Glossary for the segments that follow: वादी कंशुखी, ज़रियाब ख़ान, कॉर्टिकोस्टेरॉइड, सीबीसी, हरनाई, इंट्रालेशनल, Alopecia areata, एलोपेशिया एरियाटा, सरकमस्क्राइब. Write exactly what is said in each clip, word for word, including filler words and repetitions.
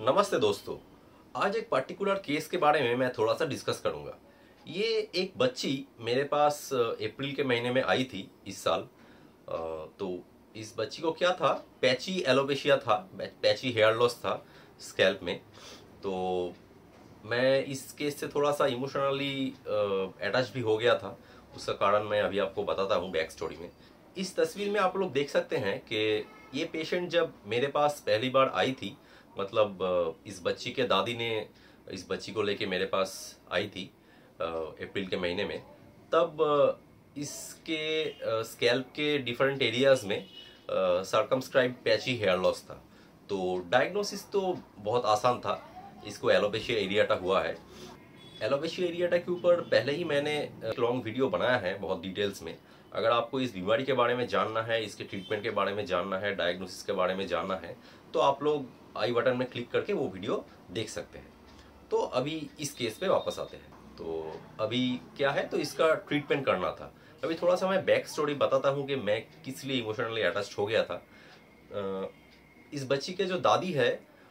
नमस्ते दोस्तों, आज एक पर्टिकुलर केस के बारे में मैं थोड़ा सा डिस्कस करूंगा। ये एक बच्ची मेरे पास अप्रैल के महीने में आई थी इस साल। तो इस बच्ची को क्या था, पैची एलोपेशिया था, पैची हेयर लॉस था स्कैल्प में। तो मैं इस केस से थोड़ा सा इमोशनली अटैच भी हो गया था, उसका कारण मैं अभी आपको बताता हूँ बैक स्टोरी में। इस तस्वीर में आप लोग देख सकते हैं कि ये पेशेंट जब मेरे पास पहली बार आई थी, मतलब इस बच्ची के दादी ने इस बच्ची को लेके मेरे पास आई थी अप्रैल के महीने में, तब इसके स्कैल्प के डिफरेंट एरियाज़ में सरकमस्क्राइब पैची हेयर लॉस था। तो डायग्नोसिस तो बहुत आसान था, इसको एलोपेशिया एरियाटा हुआ है। एलोपेशिया एरियाटा के ऊपर पहले ही मैंने एक लॉन्ग वीडियो बनाया है बहुत डिटेल्स में। अगर आपको इस बीमारी के बारे में जानना है, इसके ट्रीटमेंट के बारे में जानना है, डायग्नोसिस के बारे में जानना है, तो आप लोग आई बटन में क्लिक करके वो वीडियो देख सकते हैं। तो अभी इस केस पे वापस आते हैं। तो अभी क्या है, तो इसका ट्रीटमेंट करना था। अभी थोड़ा सा मैं बैक स्टोरी बताता हूँ कि मैं किस लिए इमोशनली अटैच हो गया था। इस बच्ची के जो दादी है,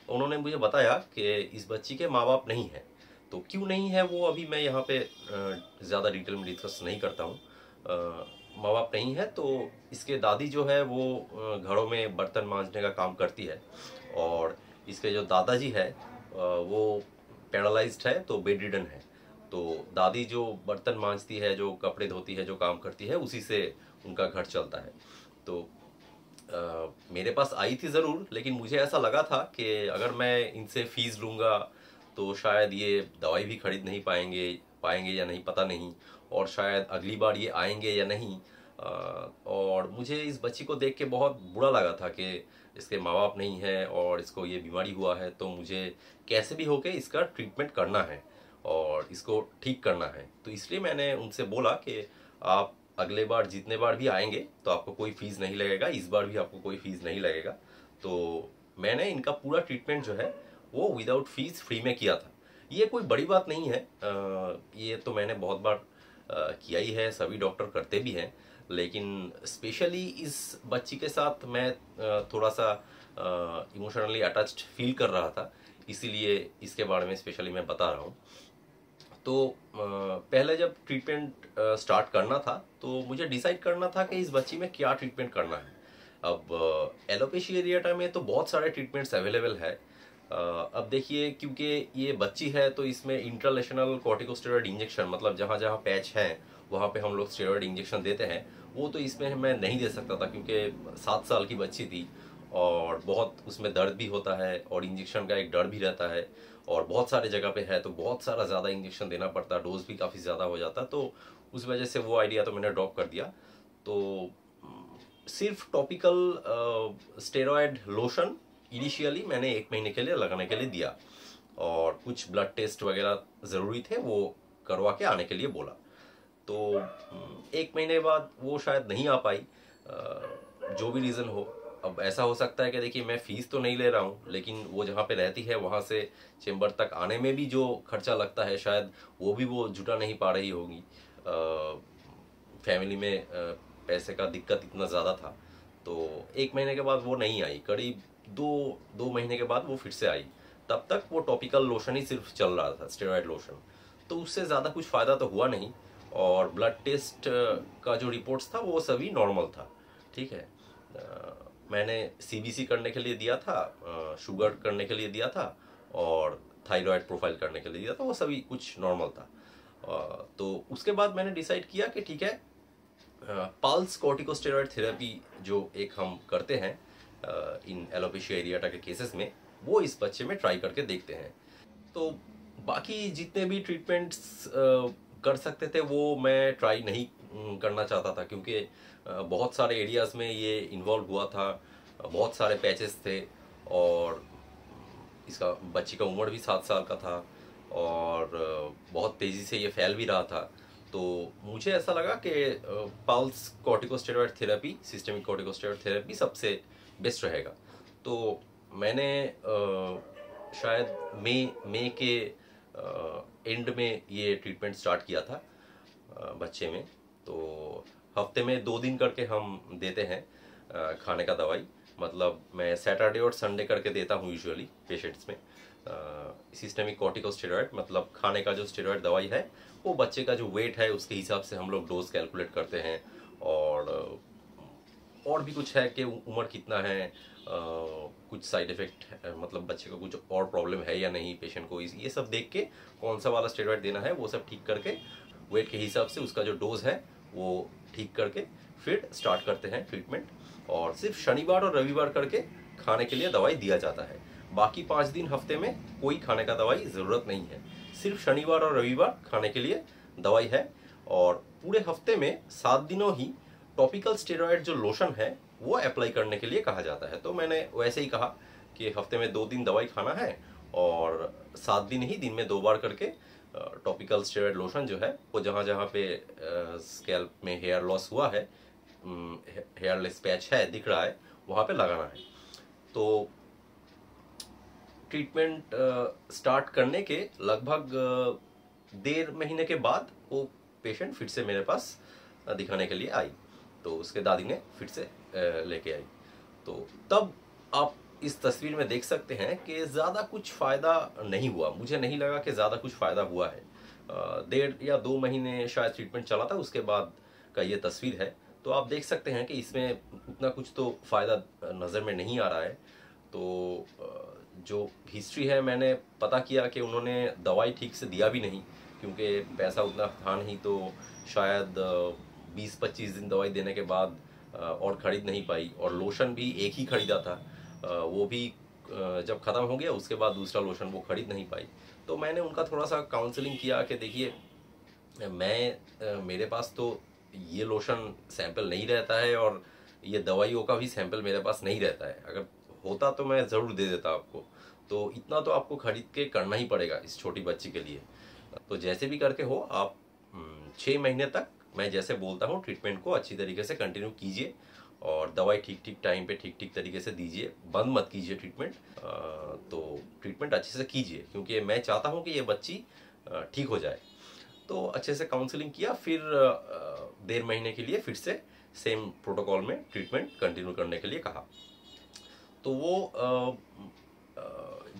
उन्होंने मुझे बताया कि इस बच्ची के माँ बाप नहीं है। तो क्यों नहीं है वो अभी मैं यहाँ पे ज़्यादा डिटेल में डिस्कस नहीं करता हूँ। माँ बाप नहीं है तो इसके दादी जो है वो घरों में बर्तन मांजने का काम करती है, और इसके जो दादाजी है वो पैरालाइज्ड है, तो बेड रिडन है। तो दादी जो बर्तन मांजती है, जो कपड़े धोती है, जो काम करती है, उसी से उनका घर चलता है। तो आ, मेरे पास आई थी ज़रूर, लेकिन मुझे ऐसा लगा था कि अगर मैं इनसे फ़ीस लूँगा तो शायद ये दवाई भी खरीद नहीं पाएंगे पाएंगे या नहीं, पता नहीं, और शायद अगली बार ये आएंगे या नहीं। और मुझे इस बच्ची को देख के बहुत बुरा लगा था कि इसके माँ बाप नहीं है और इसको ये बीमारी हुआ है, तो मुझे कैसे भी होके इसका ट्रीटमेंट करना है और इसको ठीक करना है। तो इसलिए मैंने उनसे बोला कि आप अगले बार जितने बार भी आएंगे तो आपको कोई फ़ीस नहीं लगेगा, इस बार भी आपको कोई फ़ीस नहीं लगेगा। तो मैंने इनका पूरा ट्रीटमेंट जो है वो विदाउट फ़ीस फ्री में किया था। ये कोई बड़ी बात नहीं है, ये तो मैंने बहुत बार किया ही है, सभी डॉक्टर करते भी हैं, लेकिन स्पेशली इस बच्ची के साथ मैं थोड़ा सा इमोशनली अटैच्ड फील कर रहा था, इसीलिए इसके बारे में स्पेशली मैं बता रहा हूँ। तो पहले जब ट्रीटमेंट स्टार्ट करना था तो मुझे डिसाइड करना था कि इस बच्ची में क्या ट्रीटमेंट करना है। अब एलोपेशिया एरियाटा में तो बहुत सारे ट्रीटमेंट्स अवेलेबल है। अब देखिए, क्योंकि ये बच्ची है तो इसमें इंट्रालेशनल कॉर्टिकोस्टेरॉइड इंजेक्शन, मतलब जहाँ जहाँ पैच हैं वहाँ पे हम लोग स्टेरॉइड इंजेक्शन देते हैं, वो तो इसमें मैं नहीं दे सकता था क्योंकि सात साल की बच्ची थी और बहुत उसमें दर्द भी होता है और इंजेक्शन का एक डर भी रहता है, और बहुत सारे जगह पे है तो बहुत सारा ज़्यादा इंजेक्शन देना पड़ता, डोज भी काफ़ी ज़्यादा हो जाता, तो उस वजह से वो आइडिया तो मैंने ड्रॉप कर दिया। तो सिर्फ टॉपिकल स्टेरॉयड लोशन इनिशियली मैंने एक महीने के लिए लगाने के लिए दिया, और कुछ ब्लड टेस्ट वगैरह ज़रूरी थे वो करवा के आने के लिए बोला। तो एक महीने बाद वो शायद नहीं आ पाई, जो भी रीज़न हो। अब ऐसा हो सकता है कि देखिए, मैं फ़ीस तो नहीं ले रहा हूँ, लेकिन वो जहाँ पे रहती है वहाँ से चेंबर तक आने में भी जो खर्चा लगता है शायद वो भी वो जुटा नहीं पा रही होगी। फैमिली में पैसे का दिक्कत इतना ज़्यादा था। तो एक महीने के बाद वो नहीं आई, करीब दो दो महीने के बाद वो फिर से आई। तब तक वो टॉपिकल लोशन ही सिर्फ चल रहा था, स्टेरॉइड लोशन, तो उससे ज़्यादा कुछ फ़ायदा तो हुआ नहीं। और ब्लड टेस्ट का जो रिपोर्ट्स था वो सभी नॉर्मल था, ठीक है। आ, मैंने सीबीसी करने के लिए दिया था, आ, शुगर करने के लिए दिया था, और थायराइड प्रोफाइल करने के लिए दिया था, वो सभी कुछ नॉर्मल था। आ, तो उसके बाद मैंने डिसाइड किया कि ठीक है, पल्स कॉर्टिकोस्टेरॉइड थेरेपी जो एक हम करते हैं इन एलोपेशिया एरियाटा के केसेस में, वो इस बच्चे में ट्राई करके देखते हैं। तो बाकी जितने भी ट्रीटमेंट्स कर सकते थे वो मैं ट्राई नहीं करना चाहता था, क्योंकि बहुत सारे एरियाज़ में ये इन्वॉल्व हुआ था, बहुत सारे पैचेस थे, और इसका बच्ची का उम्र भी सात साल का था, और बहुत तेज़ी से ये फैल भी रहा था। तो मुझे ऐसा लगा कि pulse कॉर्टिकोस्टेरॉइड therapy, systemic कॉर्टिकोस्टेरॉइड therapy सबसे बेस्ट रहेगा। तो मैंने आ, शायद मई मई के आ, एंड में ये ट्रीटमेंट स्टार्ट किया था आ, बच्चे में। तो हफ्ते में दो दिन करके हम देते हैं आ, खाने का दवाई, मतलब मैं सैटरडे और संडे करके देता हूँ यूजुअली पेशेंट्स में। सिस्टेमिक कॉर्टिकोस्टेरॉइड मतलब खाने का जो स्टेरॉइड दवाई है वो बच्चे का जो वेट है उसके हिसाब से हम लोग डोज कैलकुलेट करते हैं। और और भी कुछ है कि उम्र कितना है, आ, कुछ साइड इफ़ेक्ट मतलब बच्चे को कुछ और प्रॉब्लम है या नहीं पेशेंट को, ये सब देख के कौन सा वाला स्टेरॉइड देना है वो सब ठीक करके वेट के हिसाब से उसका जो डोज है वो ठीक करके फिर स्टार्ट करते हैं ट्रीटमेंट। और सिर्फ शनिवार और रविवार करके खाने के लिए दवाई दिया जाता है, बाकी पाँच दिन हफ्ते में कोई खाने का दवाई ज़रूरत नहीं है। सिर्फ शनिवार और रविवार खाने के लिए दवाई है। और पूरे हफ्ते में सात दिनों ही टॉपिकल स्टेरॉयड जो लोशन है वो अप्लाई करने के लिए कहा जाता है। तो मैंने वैसे ही कहा कि हफ्ते में दो दिन दवाई खाना है और सात दिन ही दिन में दो बार करके टॉपिकल स्टेरॉयड लोशन जो है वो जहाँ जहाँ पे स्कैल्प में हेयर लॉस हुआ है, हेयरलेस पैच है दिख रहा है, वहाँ पे लगाना है। तो ट्रीटमेंट स्टार्ट करने के लगभग डेढ़ महीने के बाद वो पेशेंट फिर से मेरे पास दिखाने के लिए आई, तो उसके दादी ने फिर से लेके आई। तो तब आप इस तस्वीर में देख सकते हैं कि ज़्यादा कुछ फ़ायदा नहीं हुआ, मुझे नहीं लगा कि ज़्यादा कुछ फ़ायदा हुआ है। डेढ़ या दो महीने शायद ट्रीटमेंट चला था, उसके बाद का ये तस्वीर है। तो आप देख सकते हैं कि इसमें उतना कुछ तो फ़ायदा नज़र में नहीं आ रहा है। तो जो हिस्ट्री है मैंने पता किया कि उन्होंने दवाई ठीक से दिया भी नहीं, क्योंकि पैसा उतना था नहीं, तो शायद बीस पच्चीस दिन दवाई देने के बाद और ख़रीद नहीं पाई। और लोशन भी एक ही ख़रीदा था, वो भी जब ख़त्म हो गया उसके बाद दूसरा लोशन वो ख़रीद नहीं पाई। तो मैंने उनका थोड़ा सा काउंसलिंग किया कि देखिए मैं मेरे पास तो ये लोशन सैंपल नहीं रहता है और ये दवाइयों का भी सैंपल मेरे पास नहीं रहता है, अगर होता तो मैं ज़रूर दे देता आपको, तो इतना तो आपको ख़रीद के करना ही पड़ेगा इस छोटी बच्ची के लिए। तो जैसे भी करके हो आप छः महीने तक मैं जैसे बोलता हूँ ट्रीटमेंट को अच्छी तरीके से कंटिन्यू कीजिए और दवाई ठीक ठीक टाइम पे ठीक ठीक तरीके से दीजिए, बंद मत कीजिए ट्रीटमेंट। तो ट्रीटमेंट अच्छे से कीजिए क्योंकि मैं चाहता हूँ कि ये बच्ची ठीक हो जाए। तो अच्छे से काउंसलिंग किया, फिर डेढ़ महीने के लिए फिर से सेम प्रोटोकॉल में ट्रीटमेंट कंटिन्यू करने के लिए कहा। तो वो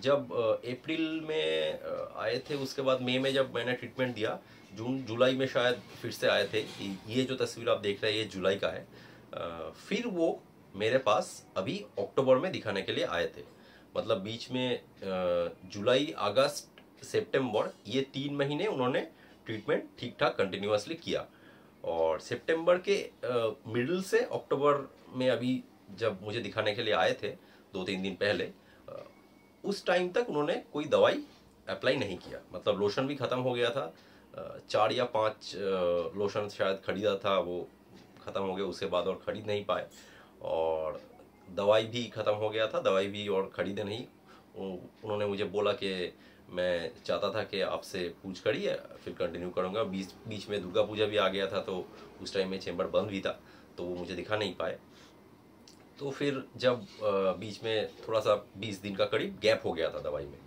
जब अप्रैल में आए थे, उसके बाद मई में जब मैंने ट्रीटमेंट दिया, जून जुलाई में शायद फिर से आए थे। ये जो तस्वीर आप देख रहे हैं ये जुलाई का है। फिर वो मेरे पास अभी अक्टूबर में दिखाने के लिए आए थे, मतलब बीच में जुलाई अगस्त सितंबर ये तीन महीने उन्होंने ट्रीटमेंट ठीक ठाक कंटिन्यूसली किया। और सितंबर के मिडिल से अक्टूबर में अभी जब मुझे दिखाने के लिए आए थे दो तीन दिन पहले, उस टाइम तक उन्होंने कोई दवाई अप्लाई नहीं किया, मतलब लोशन भी ख़त्म हो गया था। चार या पांच लोशन शायद ख़रीदा था, वो ख़त्म हो गया उसके बाद और ख़रीद नहीं पाए। और दवाई भी ख़त्म हो गया था, दवाई भी और ख़रीदे नहीं। उन्होंने मुझे बोला कि मैं चाहता था कि आपसे पूछ करिए फिर कंटिन्यू करूँगा। बीच बीच में दुर्गा पूजा भी आ गया था, तो उस टाइम में चैम्बर बंद भी था, तो वो मुझे दिखा नहीं पाए। तो फिर जब बीच में थोड़ा सा बीस दिन का करीब गैप हो गया था दवाई में।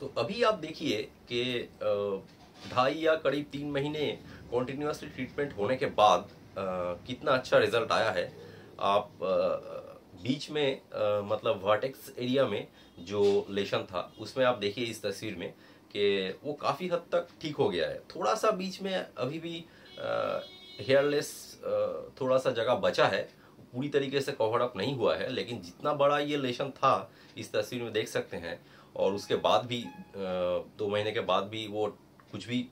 तो अभी आप देखिए कि ढाई या करीब तीन महीने कॉन्टीन्यूसली ट्रीटमेंट होने के बाद आ, कितना अच्छा रिजल्ट आया है। आप आ, बीच में आ, मतलब वर्टेक्स एरिया में जो लेशन था उसमें आप देखिए इस तस्वीर में कि वो काफ़ी हद तक ठीक हो गया है। थोड़ा सा बीच में अभी भी हेयरलेस थोड़ा सा जगह बचा है, पूरी तरीके से कवर अप नहीं हुआ है, लेकिन जितना बड़ा ये लेशन था इस तस्वीर में देख सकते हैं। और उसके बाद भी दो महीने के बाद भी वो कुछ भी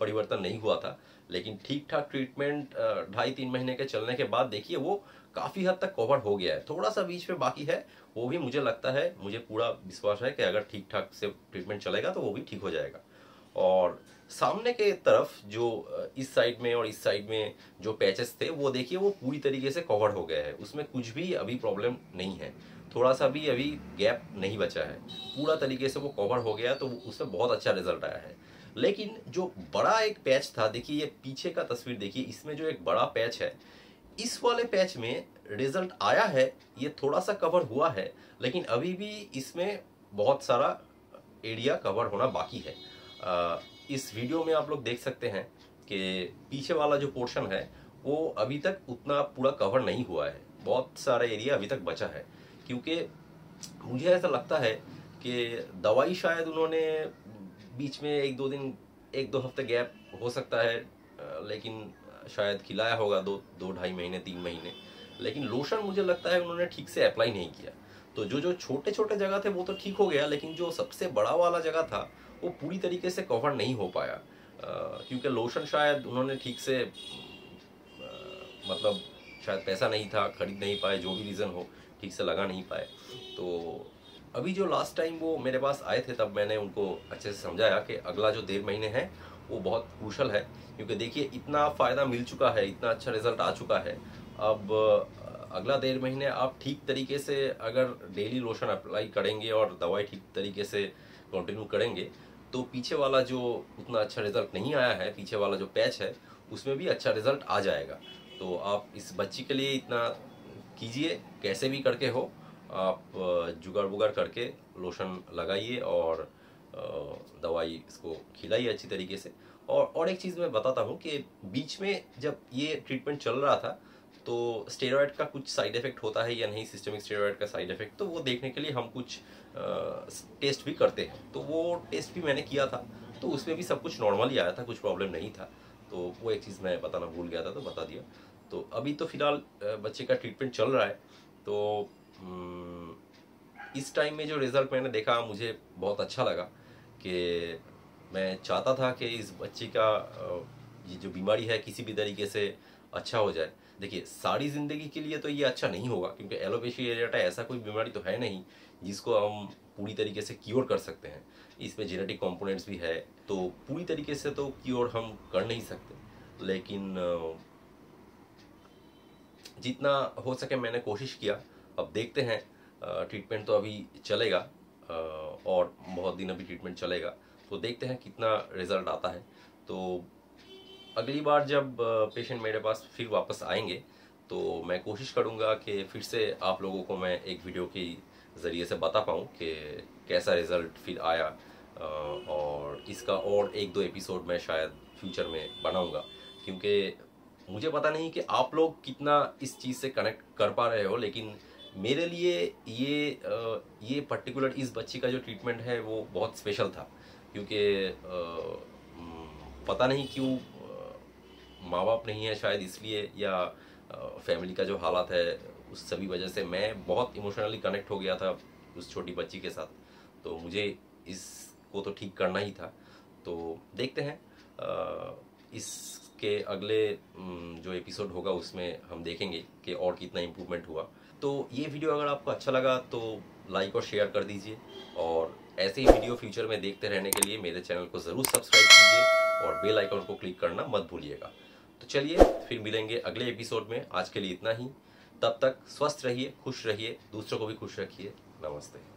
परिवर्तन नहीं हुआ था, लेकिन ठीक ठाक ट्रीटमेंट ढाई तीन महीने के चलने के बाद देखिए वो काफ़ी हद तक कवर हो गया है। थोड़ा सा बीच में बाकी है, वो भी मुझे लगता है, मुझे पूरा विश्वास है कि अगर ठीक ठाक से ट्रीटमेंट चलेगा तो वो भी ठीक हो जाएगा। और सामने के तरफ जो इस साइड में और इस साइड में जो पैचेस थे वो देखिए वो पूरी तरीके से कवर हो गया है, उसमें कुछ भी अभी प्रॉब्लम नहीं है, थोड़ा सा भी अभी गैप नहीं बचा है, पूरा तरीके से वो कवर हो गया, तो उसमें बहुत अच्छा रिजल्ट आया है। लेकिन जो बड़ा एक पैच था, देखिए ये पीछे का तस्वीर देखिए, इसमें जो एक बड़ा पैच है, इस वाले पैच में रिजल्ट आया है, ये थोड़ा सा कवर हुआ है, लेकिन अभी भी इसमें बहुत सारा एरिया कवर होना बाकी है। आ, इस वीडियो में आप लोग देख सकते हैं कि पीछे वाला जो पोर्शन है वो अभी तक उतना पूरा कवर नहीं हुआ है। बहुत सारा एरिया अभी तक बचा है, क्योंकि मुझे ऐसा लगता है कि दवाई शायद उन्होंने बीच में एक दो दिन एक दो हफ्ते गैप हो सकता है, लेकिन शायद खिलाया होगा दो दो ढाई महीने तीन महीने, लेकिन लोशन मुझे लगता है उन्होंने ठीक से अप्लाई नहीं किया। तो जो जो छोटे छोटे जगह थे वो तो ठीक हो गया, लेकिन जो सबसे बड़ा वाला जगह था वो पूरी तरीके से कवर नहीं हो पाया, क्योंकि लोशन शायद उन्होंने ठीक से आ, मतलब शायद पैसा नहीं था, खरीद नहीं पाए, जो भी रीज़न हो ठीक से लगा नहीं पाए। तो अभी जो लास्ट टाइम वो मेरे पास आए थे तब मैंने उनको अच्छे से समझाया कि अगला जो डेढ़ महीने हैं वो बहुत क्रूशल है, क्योंकि देखिए इतना फ़ायदा मिल चुका है, इतना अच्छा रिजल्ट आ चुका है। अब अगला डेढ़ महीने आप ठीक तरीके से अगर डेली लोशन अप्लाई करेंगे और दवाई ठीक तरीके से कंटिन्यू करेंगे तो पीछे वाला जो उतना अच्छा रिजल्ट नहीं आया है, पीछे वाला जो पैच है उसमें भी अच्छा रिजल्ट आ जाएगा। तो आप इस बच्ची के लिए इतना कीजिए, कैसे भी करके हो आप जुगाड़ बुगाड़ करके लोशन लगाइए और दवाई इसको खिलाइए अच्छी तरीके से। और और एक चीज़ मैं बताता हूँ कि बीच में जब ये ट्रीटमेंट चल रहा था तो स्टेरॉयड का कुछ साइड इफ़ेक्ट होता है या नहीं, सिस्टमिक स्टेरॉयड का साइड इफ़ेक्ट, तो वो देखने के लिए हम कुछ टेस्ट भी करते हैं। तो वो टेस्ट भी मैंने किया था तो उसमें भी सब कुछ नॉर्मल ही आया था, कुछ प्रॉब्लम नहीं था। तो वो एक चीज़ मैं बताना भूल गया था तो बता दिया। तो अभी तो फिलहाल बच्चे का ट्रीटमेंट चल रहा है, तो इस टाइम में जो रिज़ल्ट मैंने देखा मुझे बहुत अच्छा लगा। कि मैं चाहता था कि इस बच्ची का ये जो बीमारी है किसी भी तरीके से अच्छा हो जाए। देखिए सारी ज़िंदगी के लिए तो ये अच्छा नहीं होगा, क्योंकि एलोपेशिया एरियाटा ऐसा कोई बीमारी तो है नहीं जिसको हम पूरी तरीके से क्योर कर सकते हैं, इसमें जेनेटिक कंपोनेंट्स भी है, तो पूरी तरीके से तो क्योर हम कर नहीं सकते। लेकिन जितना हो सके मैंने कोशिश किया, अब देखते हैं। ट्रीटमेंट तो अभी चलेगा और बहुत दिन अभी ट्रीटमेंट चलेगा, तो देखते हैं कितना रिज़ल्ट आता है। तो अगली बार जब पेशेंट मेरे पास फिर वापस आएंगे तो मैं कोशिश करूंगा कि फिर से आप लोगों को मैं एक वीडियो के ज़रिए से बता पाऊं कि कैसा रिज़ल्ट फिर आया, और इसका और एक दो एपिसोड मैं शायद फ्यूचर में बनाऊंगा। क्योंकि मुझे पता नहीं कि आप लोग कितना इस चीज़ से कनेक्ट कर पा रहे हो, लेकिन मेरे लिए ये ये पर्टिकुलर इस बच्ची का जो ट्रीटमेंट है वो बहुत स्पेशल था, क्योंकि पता नहीं क्यों माँ बाप नहीं है शायद इसलिए, या फैमिली का जो हालात है उस सभी वजह से मैं बहुत इमोशनली कनेक्ट हो गया था उस छोटी बच्ची के साथ। तो मुझे इसको तो ठीक करना ही था। तो देखते हैं इसके अगले जो एपिसोड होगा उसमें हम देखेंगे कि और कितना इम्प्रूवमेंट हुआ। तो ये वीडियो अगर आपको अच्छा लगा तो लाइक और शेयर कर दीजिए, और ऐसे ही वीडियो फ्यूचर में देखते रहने के लिए मेरे चैनल को ज़रूर सब्सक्राइब कीजिए और बेल आइकन को क्लिक करना मत भूलिएगा। तो चलिए फिर मिलेंगे अगले एपिसोड में, आज के लिए इतना ही। तब तक स्वस्थ रहिए, खुश रहिए, दूसरों को भी खुश रखिए। नमस्ते।